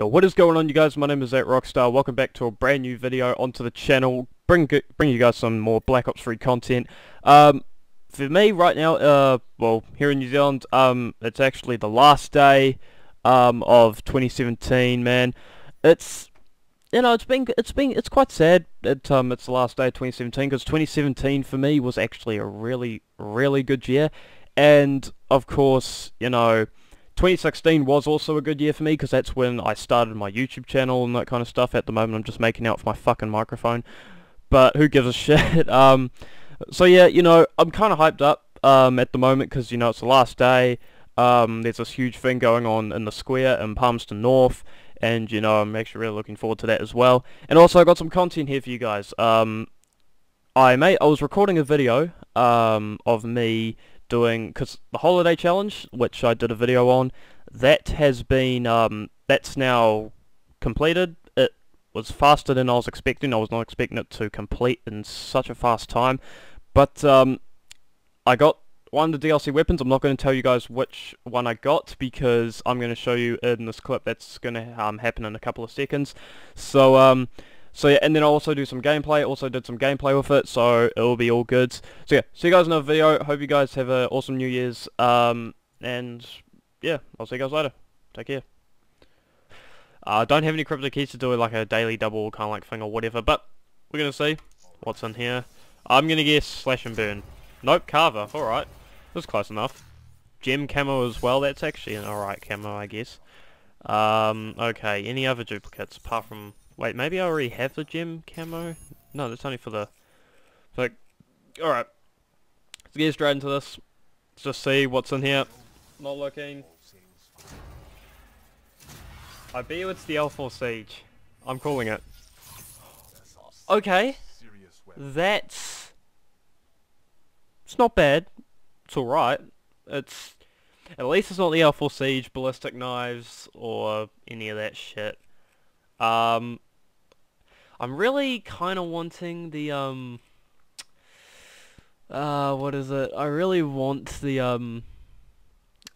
Yo, what is going on, you guys? My name is At Rockstar. Welcome back to a brand new video onto the channel. Bring you guys some more Black Ops 3 content. For me right now, well, here in New Zealand, it's actually the last day of 2017. Man, it's, you know, it's quite sad that it's the last day of 2017, because 2017 for me was actually a really good year. And of course, you know, 2016 was also a good year for me, because that's when I started my YouTube channel and that kind of stuff. At the moment, I'm just making out with my fucking microphone, but who gives a shit? So yeah, you know, I'm kind of hyped up at the moment, because, you know, it's the last day. There's this huge thing going on in the square in Palmerston North, and, you know, I'm actually really looking forward to that as well. And also, I got some content here for you guys. I was recording a video of me doing, because the Holiday Challenge, which I did a video on, that has been, that's now completed. It was faster than I was expecting. I was not expecting it to complete in such a fast time, but I got one of the DLC weapons. I'm not going to tell you guys which one I got, because I'm going to show you in this clip that's going to happen in a couple of seconds. So so yeah, and then I'll also do some gameplay. Also did some gameplay with it, so it'll be all good. So yeah, see you guys in another video. Hope you guys have an awesome New Year's. And yeah, I'll see you guys later. Take care. I don't have any cryptic keys to do like a daily double kind of like thing or whatever, but we're gonna see what's in here. I'm gonna guess slash and burn. Nope, carver. All right, that's close enough. Gem camo as well. That's actually an alright camo, I guess. Okay, any other duplicates apart from? Wait, maybe I already have the gem camo? No, that's only for the... Like, alright. Let's get straight into this. Let's just see what's in here. Not looking. I bet you it's the L4 Siege. I'm calling it. Okay. That's... It's not bad. It's alright. It's... At least it's not the L4 Siege, Ballistic Knives, or any of that shit. I'm really kind of wanting the, what is it? I really want the, oh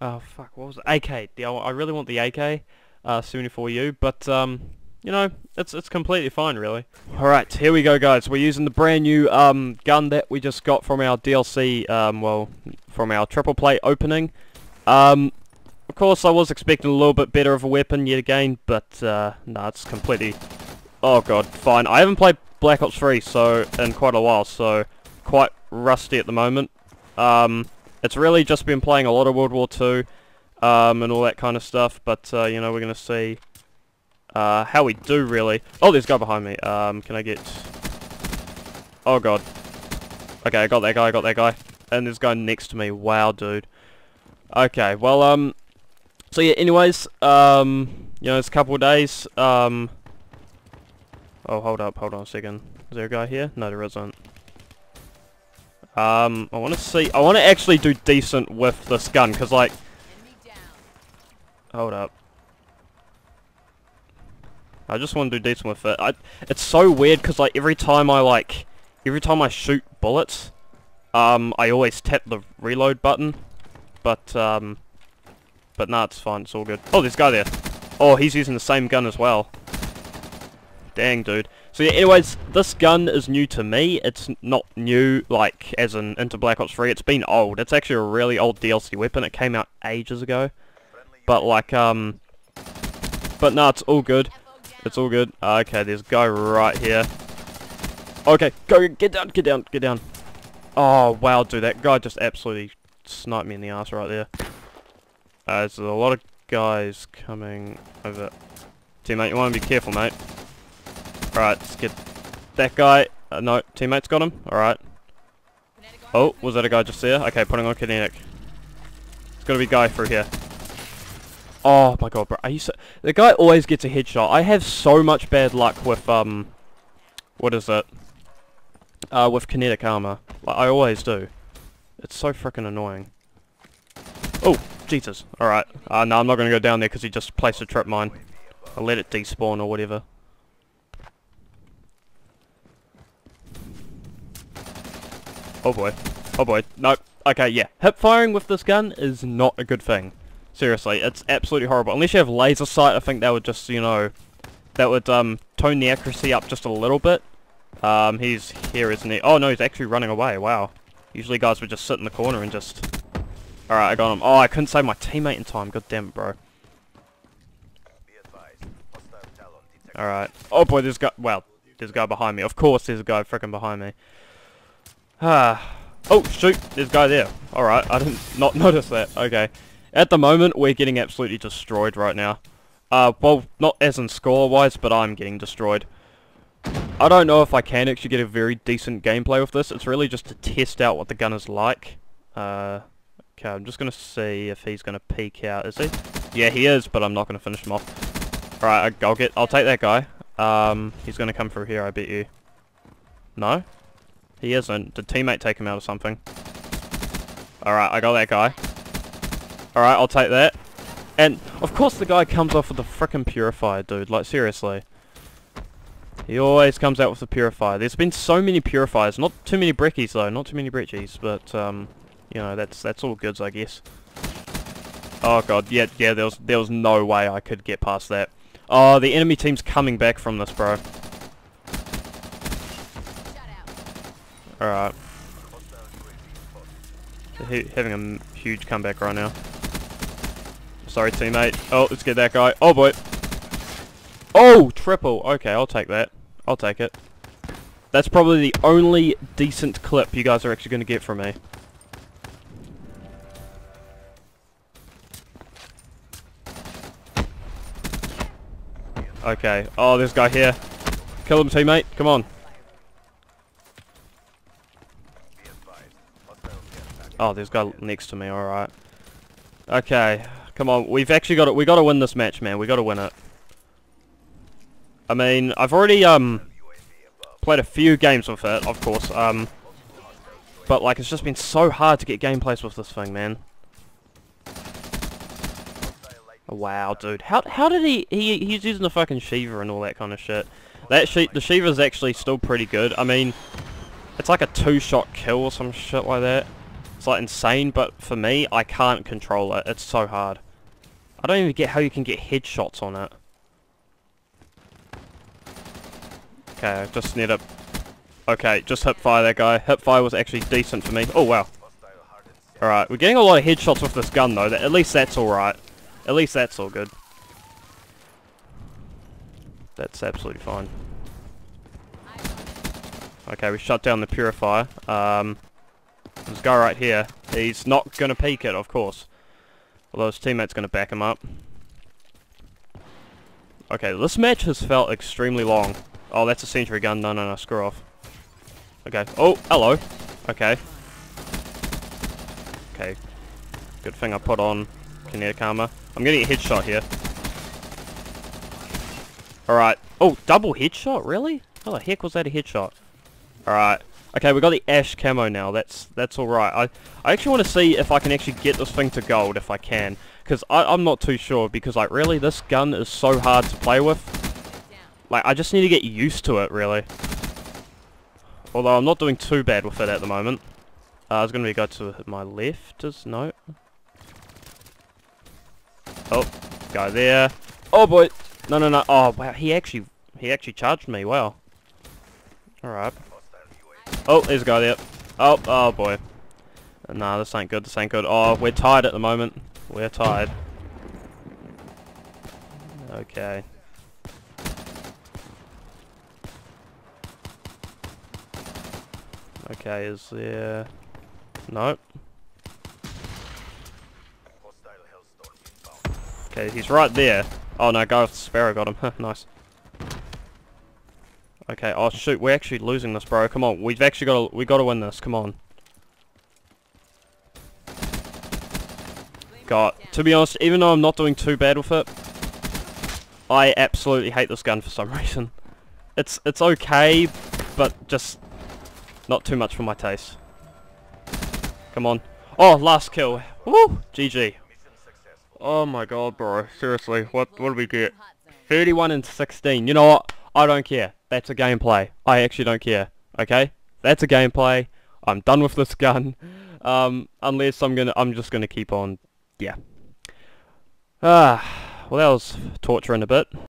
fuck, what was it? AK. I really want the AK, 74U, but, you know, it's completely fine, really. Alright, here we go, guys. We're using the brand new, gun that we just got from our DLC, well, from our triple plate opening. Of course, I was expecting a little bit better of a weapon yet again, but, nah, it's completely... Oh god, fine. I haven't played Black Ops 3, so, in quite a while, so, quite rusty at the moment. It's really just been playing a lot of World War Two, and all that kind of stuff, but, you know, we're gonna see, how we do, really. Oh, there's a guy behind me. Can I get... Oh god. Okay, I got that guy, And there's a guy next to me. Wow, dude. Okay, well, so yeah, anyways, you know, it's a couple of days, oh, hold on a second, is there a guy here? No, there isn't. I want to see, I want to actually do decent with this gun, because, like, hold up, I just want to do decent with it. It's so weird, because, like, every time I shoot bullets, I always tap the reload button, but nah, it's fine, it's all good. Oh, there's a guy there. Oh, he's using the same gun as well. Dang, dude. So yeah, anyways, this gun is new to me. It's not new, like, as in into Black Ops 3. It's been old. It's actually a really old DLC weapon. It came out ages ago. But, like, but nah, it's all good. It's all good. Okay, there's a guy right here. Okay, go, get down. Oh, wow, dude, that guy just absolutely sniped me in the ass right there. There's a lot of guys coming over. Teammate, you want to be careful, mate. Alright, let's get that guy. No, teammate's got him. Alright. Oh, was that a guy just there? Okay, putting on kinetic. There's gotta be a guy through here. Oh my god, bro. Are you so... The guy always gets a headshot. I have so much bad luck with, what is it? With kinetic armor. Like, I always do. It's so freaking annoying. Oh! Jesus. Alright. No, I'm not going to go down there because he just placed a trip mine. I'll let it despawn or whatever. Oh boy. Nope. Okay, yeah. Hip firing with this gun is not a good thing. Seriously, it's absolutely horrible. Unless you have laser sight, I think that would just, you know, that would tone the accuracy up just a little bit. He's here, isn't he? Oh no, he's actually running away. Wow. Usually guys would just sit in the corner and just... Alright, I got him. Oh, I couldn't save my teammate in time. God damn it, bro. Alright. Oh boy, there's a guy... Wow, there's a guy behind me. Of course there's a guy freaking behind me. Ah. Oh, shoot. There's a guy there. Alright, I didn't not notice that. Okay. At the moment, we're getting absolutely destroyed right now. Well, not as in score-wise, but I'm getting destroyed. I don't know if I can actually get a very decent gameplay with this. It's really just to test out what the gun is like. Okay, I'm just going to see if he's going to peek out. Is he? Yeah, he is, but I'm not going to finish him off. Alright, I'll take that guy. He's going to come through here, I bet you. No? He isn't. Did teammate take him out or something? Alright, I got that guy. Alright, I'll take that. And, of course, the guy comes off with the frickin' purifier, dude. Like, seriously. He always comes out with the purifier. There's been so many purifiers. Not too many brekkies, though. Not too many brekkies. But, you know, that's all goods, I guess. Oh, God. Yeah, there was no way I could get past that. Oh, the enemy team's coming back from this, bro. Alright. They're having a huge comeback right now. Sorry, teammate. Oh, let's get that guy. Oh, boy. Oh, triple. Okay, I'll take that. I'll take it. That's probably the only decent clip you guys are actually going to get from me. Okay. Oh, there's a guy here. Kill him, teammate. Come on. Oh, there's a guy next to me. Alright. Okay. Come on, we've actually got it. We got to win this match, man. We got to win it. I mean, I've already played a few games with it, of course. But like, it's just been so hard to get gameplays with this thing, man. Wow, dude, how did he's using the fucking Shiva and all that kind of shit. The Shiva's actually still pretty good. I mean, it's like a two-shot kill or some shit like that. It's like insane, but for me, I can't control it. It's so hard. I don't even get how you can get headshots on it. Okay, I just need a... Okay, just hip fire that guy. Hip fire was actually decent for me. Oh, wow. Alright, we're getting a lot of headshots with this gun, though. At least that's alright. At least that's all good. That's absolutely fine. Okay, we shut down the purifier. This guy right here, he's not going to peek it, of course. Although his teammate's going to back him up. Okay, this match has felt extremely long. Oh, that's a sentry gun. No, screw off. Okay. Oh, hello. Okay. Okay. Good thing I put on kinetic armor. I'm getting a headshot here. Alright. Oh, double headshot? Really? How the heck was that a headshot? Alright. Okay, we got the ash camo now. That's alright. I actually want to see if I can actually get this thing to gold, if I can. Because I'm not too sure, because, like, really, this gun is so hard to play with. Like, I just need to get used to it, really. Although, I'm not doing too bad with it at the moment. There's going to be a guy to my left. No. Oh, guy there. Oh, boy. No. Oh, wow, he actually charged me. Wow. Alright. Oh, there's a guy there. Oh boy. Nah, this ain't good, Oh, we're tied at the moment. We're tied. Okay. Okay, is there... Nope. Okay, he's right there. Oh no, guy with the sparrow got him. Nice. Okay, oh shoot, we're actually losing this, bro. Come on, we gotta win this, come on. God, to be honest, even though I'm not doing too bad with it, I absolutely hate this gun for some reason. It's okay, but just not too much for my taste. Come on. Oh, last kill. Woo! GG. Oh my god, bro. Seriously, what did we get? 31 and 16. You know what? I don't care. That's a gameplay. I actually don't care. Okay? That's a gameplay. I'm done with this gun. Unless I'm just gonna keep on. Yeah. Well, that was torture in a bit.